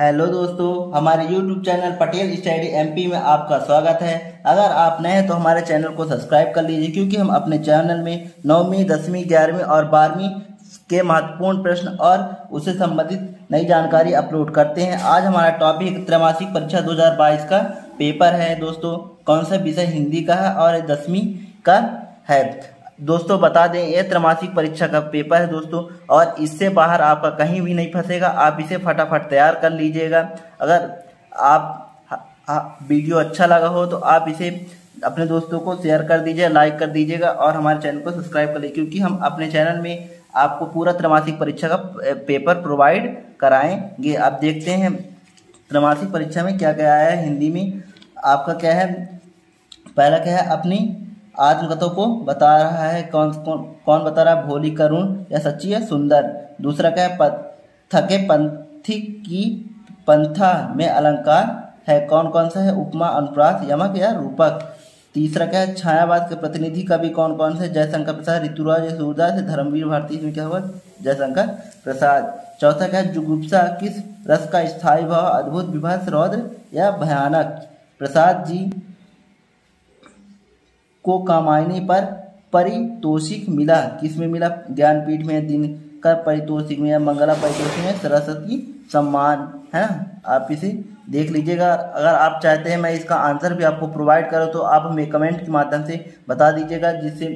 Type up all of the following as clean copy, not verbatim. Hello दोस्तों, हमारे YouTube channel Patel study MP में आपका स्वागत है। अगर आप नए हैं तो हमारे चैनल को सब्सक्राइब कर लीजिए, क्योंकि हम अपने चैनल में 9वीं, 10वीं, 11वीं और 12वीं के महत्वपूर्ण प्रश्न और उससे संबंधित नई जानकारी अपलोड करते हैं। आज हमारा टॉपिक त्रैमासिक परीक्षा 2022 का पेपर है दोस्तों। कौन सा विषय हिंदी का है और 10वीं का है दोस्तों। बता दें, ये त्रैमासिक परीक्षा का पेपर है दोस्तों, और इससे बाहर आपका कहीं भी नहीं फंसेगा। आप इसे फटाफट तैयार कर लीजिएगा। अगर आप वीडियो अच्छा लगा हो तो आप इसे अपने दोस्तों को शेयर कर दीजिए, लाइक कर दीजिएगा और हमारे चैनल को सब्सक्राइब कर लीजिए, क्योंकि हम अपने चैनल में आपको पूरा त्रैमासिक परीक्षा का पेपर प्रोवाइड कराएंगे। आप देखते हैं त्रैमासिक परीक्षा में क्या क्या आया है। हिंदी में आपका क्या है, पहला क्या है, अपनी आत्मकथाओं को बता रहा है। कौन बता रहा है, भोली, करुण या सच्ची या सुंदर। दूसरा क्या है, थके पंथी की पंथा में अलंकार है। कौन कौन सा है, उपमा, अनुप्रास, यमक या रूपक। तीसरा क्या है, छायावाद के प्रतिनिधि कवि कौन कौन से, जयशंकर प्रसाद, ऋतुराज, सूरदास, धर्मवीर भारती। इसमें क्या हुआ, जयशंकर प्रसाद। चौथा क्या है, जुगुप्सा किस रस का स्थायी भाव, अद्भुत, विभत्स, रौद्र या भयानक। प्रसाद जी को कामायनी पर परितोषिक मिला, किसमें मिला, ज्ञानपीठ में, दिनकर परितोषिक में, मंगला परितोषिक में, सरस्वती सम्मान है। आप इसे देख लीजिएगा। अगर आप चाहते हैं मैं इसका आंसर भी आपको प्रोवाइड करूं तो आप हमें कमेंट के माध्यम से बता दीजिएगा, जिससे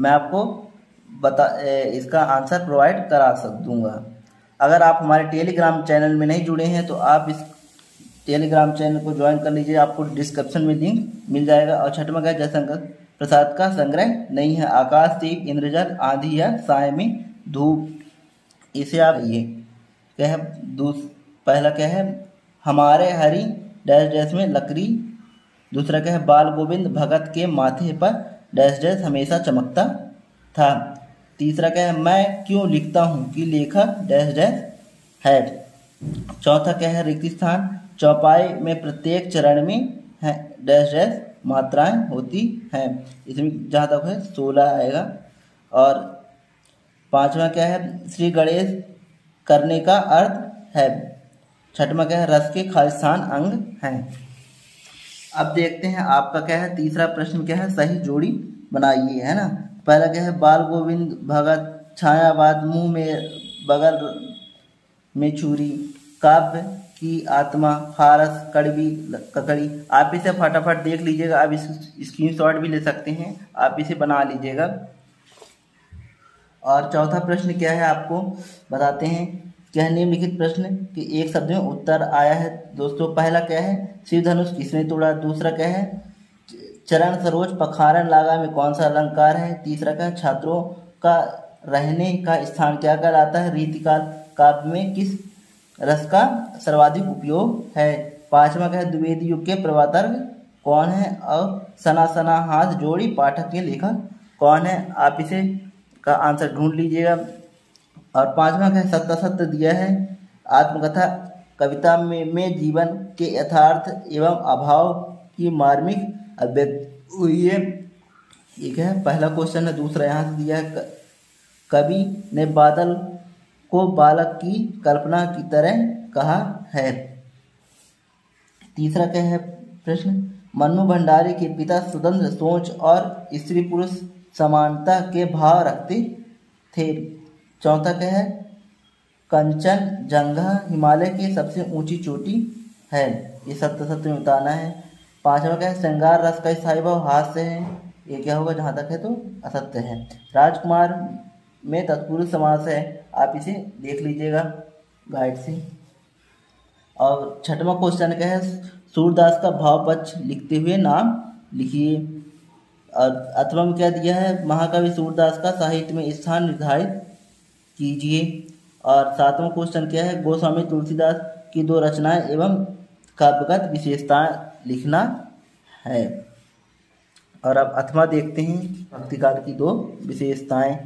मैं आपको इसका आंसर प्रोवाइड करा सकूँगा। अगर आप हमारे टेलीग्राम चैनल में नहीं जुड़े हैं तो आप इस टेलीग्राम चैनल को ज्वाइन कर लीजिए, आपको डिस्क्रिप्शन में लिंक मिल जाएगा। और छठवां क्या, जयशंकर प्रसाद का संग्रह नहीं है। आकाश दीप, इंद्रजाल, आधी या साई धूप, इसे आप ये क्या है, पहला क्या है, हमारे हरि डैश डैश में लकड़ी। दूसरा क्या है, बाल गोविंद भगत के माथे पर डैश डैश हमेशा चमकता था। तीसरा क्या है, मैं क्यों लिखता हूँ कि लेखक डैश डैश है। चौथा क्या है, रिक्त स्थान चौपाई में प्रत्येक चरण में है डैश डैश मात्राएं होती हैं। इसमें जहाँ तक है 16 आएगा। और पांचवा क्या है, श्री गणेश करने का अर्थ है। छठवा क्या है, रस के खालिस्तान अंग हैं। अब देखते हैं आपका क्या है, तीसरा प्रश्न क्या है, सही जोड़ी बनाइए, है ना। पहला क्या है, बाल गोविंद भगत, छायावाद, मुंह में बगल में छुरी, काव्य की आत्मा, फारस, कड़वी, ककड़ी। आप इसे फटाफट देख लीजिएगा। आप इस स्क्रीनशॉट भी ले सकते हैं, आप इसे बना लीजिएगा। और चौथा प्रश्न क्या है, आपको बताते हैं क्या है, निम्नलिखित प्रश्न के एक शब्द में उत्तर आया है दोस्तों। पहला क्या है, शिवधनुष किसने तोड़ा। दूसरा क्या है, चरण सरोज पखारन लागा में कौन सा अलंकार है। तीसरा क्या है, छात्रों का रहने का स्थान क्या कहलाता है। रीतिकाल काव्य में किस रस का सर्वाधिक उपयोग है। पांचवा क्या है, द्विवेदी युग के प्रवर्तक कौन है। और सना सना हाथ जोड़ी पाठक के लेखक कौन है। आप इसे का आंसर ढूंढ लीजिएगा। और पांचवा क्या है, सत्य सत्य दिया है। आत्मकथा कविता में जीवन के यथार्थ एवं अभाव की मार्मिक अभिव्यक्ति हुई है। एक है पहला क्वेश्चन है। दूसरा यहाँ से दिया है, कवि ने बादल को बालक की कल्पना की तरह कहा है। तीसरा क्या है प्रश्न, मनु भंडारी के पिता स्वतंत्र सोच और स्त्री पुरुष समानता के भाव रखते थे। चौथा क्या है, कंचन जंघा हिमालय की सबसे ऊंची चोटी है। ये सत्य में बताना है। पांचवा क्या है, श्रृंगार रस का स्थायी भाव हाथ से है। ये क्या होगा, जहाँ तक है तो असत्य है। राजकुमार में तत्पुरुष समास है। आप इसे देख लीजिएगा गाइड से। और छठवां क्वेश्चन क्या है, सूरदास का भावपक्ष लिखते हुए नाम लिखिए। और अथवा में क्या दिया है, महाकवि सूरदास का साहित्य में स्थान निर्धारित कीजिए। और सातवां क्वेश्चन क्या है, गोस्वामी तुलसीदास की दो रचनाएं एवं काव्यगत विशेषताएं लिखना है। और अब अथवा देखते हैं, भक्ति काल की दो विशेषताएं।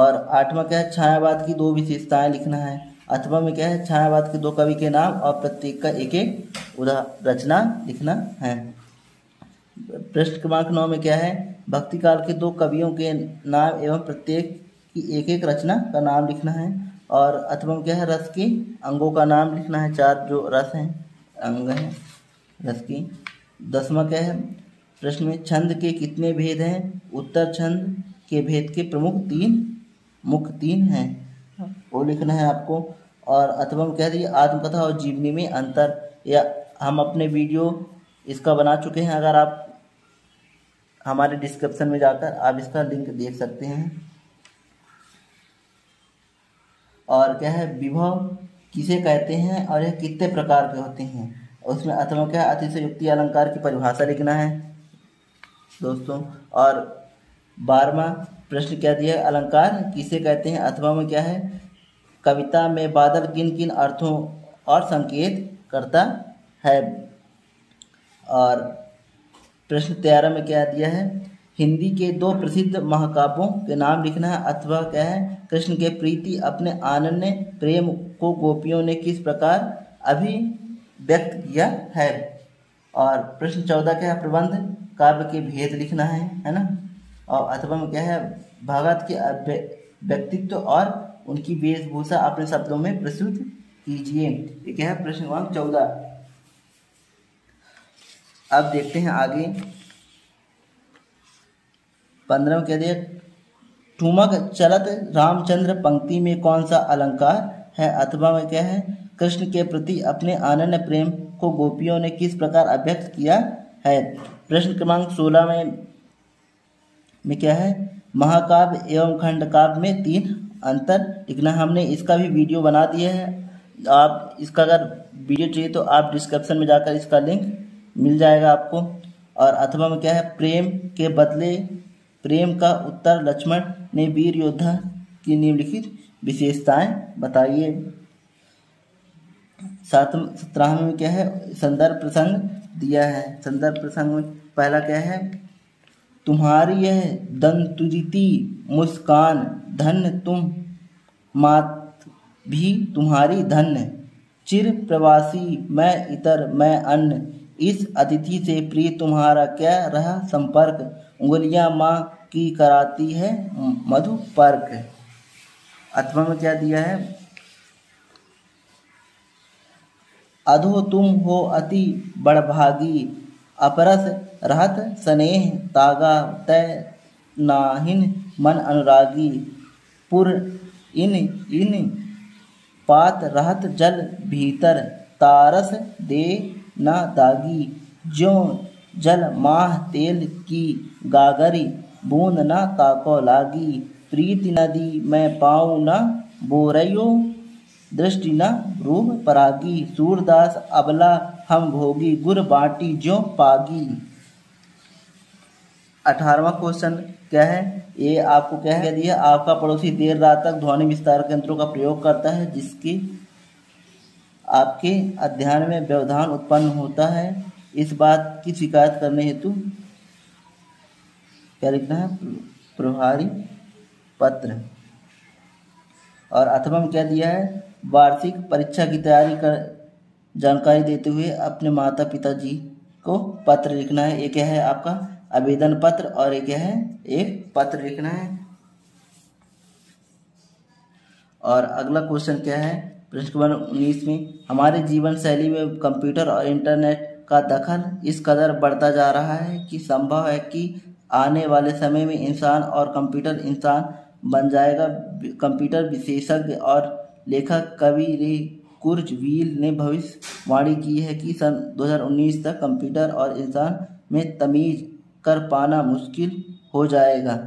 और आठवां क्या है, छायावाद की दो विशेषताएं लिखना है। अथवा में क्या है, छायावाद के दो कवि के नाम और प्रत्येक का एक एक उदाहरण रचना लिखना है। प्रश्न क्रमांक 9 में क्या है, भक्ति काल के दो कवियों के नाम एवं प्रत्येक की एक एक रचना का नाम लिखना है। और अथर्वम क्या है, रस की अंगों का नाम लिखना है, चार जो रस हैं अंग हैं रस की। 10वां क्या है प्रश्न में, छंद के कितने भेद हैं? उत्तर छंद के भेद के प्रमुख मुख्य तीन हैं, वो लिखना है आपको। और अथर्वम क्या है, आत्मकथा और जीवनी में अंतर, या हम अपने वीडियो इसका बना चुके हैं, अगर आप हमारे डिस्क्रिप्शन में जाकर आप इसका लिंक देख सकते हैं। और क्या है विभव किसे कहते हैं और यह कितने प्रकार के होते हैं? उसमें अथवा क्या है अतिशयोक्ति अलंकार की परिभाषा लिखना है दोस्तों। और 12वां प्रश्न क्या दिया है, अलंकार किसे कहते हैं? अथवा में क्या है कविता में बादल किन किन अर्थों और संकेत करता है। और प्रश्न 13 में क्या दिया है, हिंदी के 2 प्रसिद्ध महाकाव्यों के नाम लिखना है। अथवा क्या है कृष्ण के प्रीति अपने आनन्य प्रेम को गोपियों ने किस प्रकार अभिव्यक्त किया है। और प्रश्न 14 क्या है, प्रबंध काव्य के भेद लिखना है ना। और अथवा में क्या है भगत के व्यक्तित्व और उनकी वेशभूषा अपने शब्दों में प्रस्तुत कीजिए। ये क्या है प्रश्न क्रमांक 14। अब देखते हैं आगे 15 में क्या दिया, ठुमक चलत रामचंद्र पंक्ति में कौन सा अलंकार है? अथवा में क्या है कृष्ण के प्रति अपने आनन्द प्रेम को गोपियों ने किस प्रकार अभिव्यक्त किया है। प्रश्न क्रमांक 16 में क्या है, महाकाव्य एवं खंड काव्य में 3 अंतर लिखना। हमने इसका भी वीडियो बना दिया है, आप इसका अगर वीडियो चाहिए तो आप डिस्क्रिप्शन में जाकर इसका लिंक मिल जाएगा आपको। और अथवा में क्या है प्रेम के बदले प्रेम का उत्तर, लक्ष्मण ने वीर योद्धा की निम्नलिखित विशेषताएं बताइए। 17 में क्या है संदर्भ प्रसंग दिया है। संदर्भ प्रसंग में पहला क्या है, तुम्हारी यह दंतुरिती मुस्कान धन्य तुम मात भी तुम्हारी धन्य, चिर प्रवासी मैं इतर मैं अन्य, इस अतिथि से प्रिय तुम्हारा क्या रहा संपर्क, उंगलियां माँ की कराती है मधु पर्क। अथवा में क्या दिया है, अधो तुम हो अति बड़भागी, अपरस रहत स्नेह तागा, तय नाहिन मन अनुरागी, पुर इन पात रहत जल भीतर, तारस दे ना दागी, ज्यों जल माह तेल की गागरी, बूंद ना ताको लागी, प्रीति नदी में पाऊ ना बोरयो, दृष्टि ना रूप परागी, सूरदास अबला हम भोगी, गुर बाटी ज्यों पागी। 18वां क्वेश्चन क्या है, ये आपको क्या है दिया, आपका पड़ोसी देर रात तक ध्वनि विस्तार यंत्रों का प्रयोग करता है जिसकी आपके अध्ययन में व्यवधान उत्पन्न होता है, इस बात की शिकायत करने हेतु क्या लिखना है प्रभारी पत्र। और अथवा में क्या दिया है, वार्षिक परीक्षा की तैयारी कर जानकारी देते हुए अपने माता पिताजी को पत्र लिखना है। ये क्या है आपका आवेदन पत्र और ये क्या है एक पत्र लिखना है। और अगला क्वेश्चन क्या है प्रश्न क्रमांक 19 में, हमारे जीवन शैली में कंप्यूटर और इंटरनेट का दखल इस कदर बढ़ता जा रहा है कि संभव है कि आने वाले समय में इंसान और कंप्यूटर इंसान बन जाएगा। कंप्यूटर विशेषज्ञ और लेखक कवि कुर्जवील ने भविष्यवाणी की है कि सन 2019 तक कंप्यूटर और इंसान में तमीज़ कर पाना मुश्किल हो जाएगा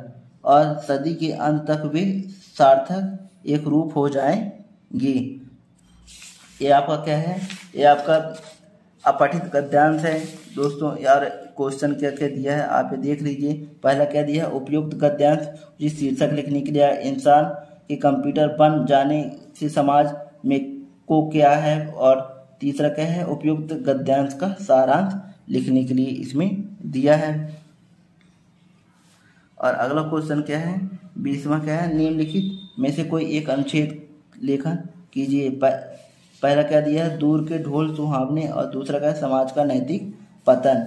और सदी के अंत तक वे सार्थक एक रूप हो जाएंगे। ये आपका क्या है, ये आपका अपठित गद्यांश है दोस्तों। यार क्वेश्चन क्या क्या दिया है आप ये देख लीजिए। पहला क्या दिया है, उपयुक्त गद्यांश जिस शीर्षक लिखने के लिए इंसान के कंप्यूटर बन जाने से समाज में को क्या है। और तीसरा क्या है, उपयुक्त गद्यांश का सारांश लिखने के लिए इसमें दिया है। और अगला क्वेश्चन क्या है 20वां क्या है, निम्नलिखित में से कोई एक अनुच्छेद लेखन कीजिए। पहला क्या दिया है, दूर के ढोल सुहावने, और दूसरा क्या है समाज का नैतिक पतन,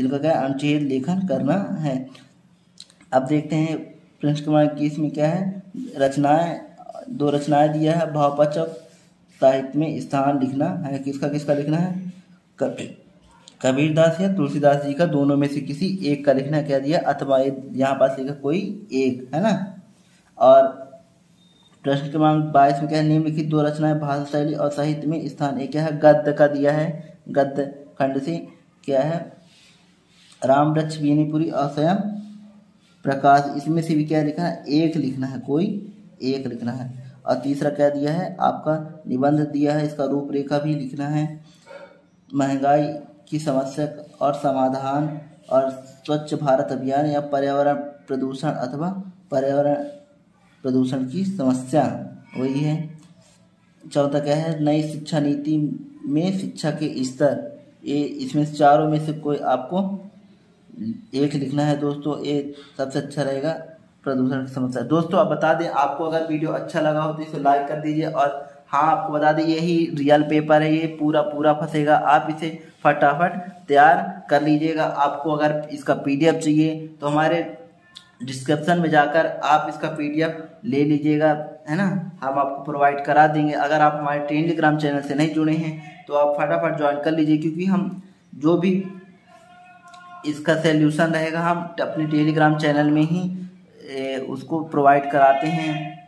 इनका क्या अनुच्छेद लेखन करना है। अब देखते हैं प्रश्न क्रमांक 21 में क्या है, रचनाएं दो रचनाएं दिया है, भाववाचक साहित्य में स्थान लिखना है, किसका किसका लिखना है, कबीरदास या तुलसीदास जी का, दोनों में से किसी एक का लिखना क्या दिया, अथवा यहाँ पास लिखा कोई एक है ना। और प्रश्न क्रमांक 22 में क्या है, निम्नलिखित दो रचनाएं भाषा शैली और साहित्य में स्थान एक क्या है, गद्य का दिया है, गद्य खंड से क्या है, राम वृक्ष बीनीपुरी और स्वयं प्रकाश, इसमें से भी क्या लिखना है, एक लिखना है, कोई एक लिखना है। और तीसरा क्या दिया है, आपका निबंध दिया है, इसका रूपरेखा भी लिखना है, महंगाई की समस्या और समाधान और स्वच्छ भारत अभियान या पर्यावरण प्रदूषण अथवा पर्यावरण प्रदूषण की समस्या, वही है। चौथा क्या है, नई शिक्षा नीति में शिक्षा के स्तर, ये इसमें चारों में से कोई आपको एक लिखना है दोस्तों, ये सबसे अच्छा रहेगा प्रदूषण की समस्या। दोस्तों आप बता दें, आपको अगर वीडियो अच्छा लगा हो तो इसे लाइक कर दीजिए। और हाँ आपको बता दें, यही रियल पेपर है, ये पूरा पूरा फंसेगा, आप इसे फटाफट तैयार कर लीजिएगा। आपको अगर इसका PDF चाहिए तो हमारे डिस्क्रिप्शन में जाकर आप इसका PDF ले लीजिएगा, है ना, हम आपको प्रोवाइड करा देंगे। अगर आप हमारे टेलीग्राम चैनल से नहीं जुड़े हैं तो आप फटाफट ज्वाइन कर लीजिए, क्योंकि हम जो भी इसका सॉल्यूशन रहेगा हम अपने टेलीग्राम चैनल में ही उसको प्रोवाइड कराते हैं।